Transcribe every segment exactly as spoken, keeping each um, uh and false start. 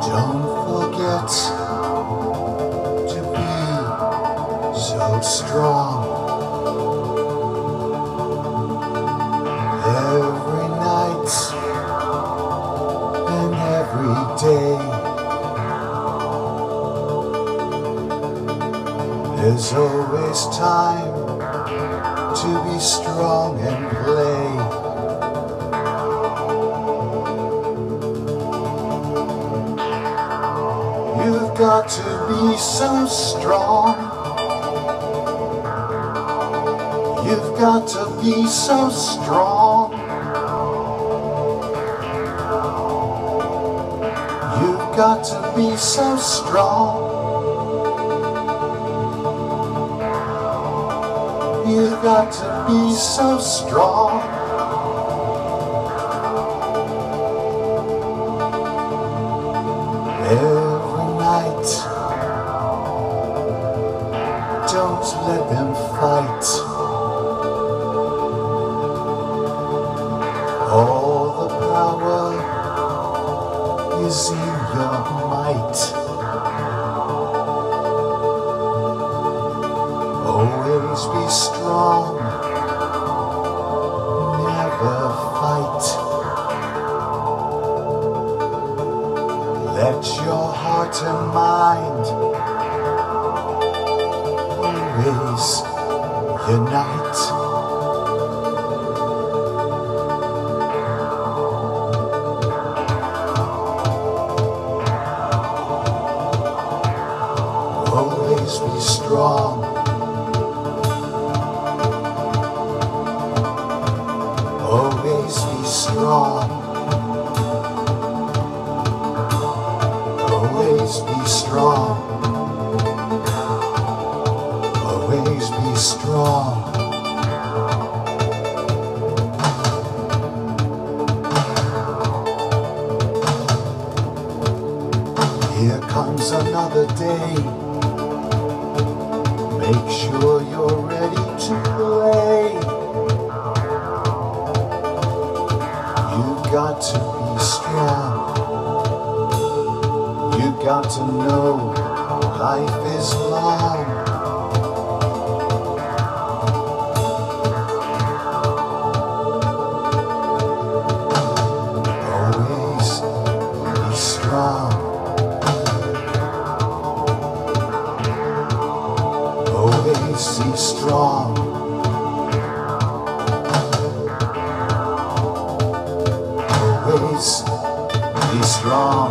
Don't forget to be so strong. Every night and every day, there's always time to be strong and play. You've got to be so strong. You've got to be so strong. You've got to be so strong. You've got to be so strong. Don't let them fight. All the power is in your might. Always be strong, never fight. Let your heart and mind always unite. Always be strong. Always be strong. Always be strong. Always be strong. Here comes another day. Make sure you're ready to play. You've got to be strong. You've got to know life is long. Always be strong. Always be strong. Always be strong.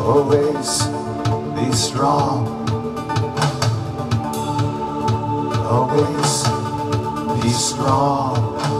Always be strong. Always be strong.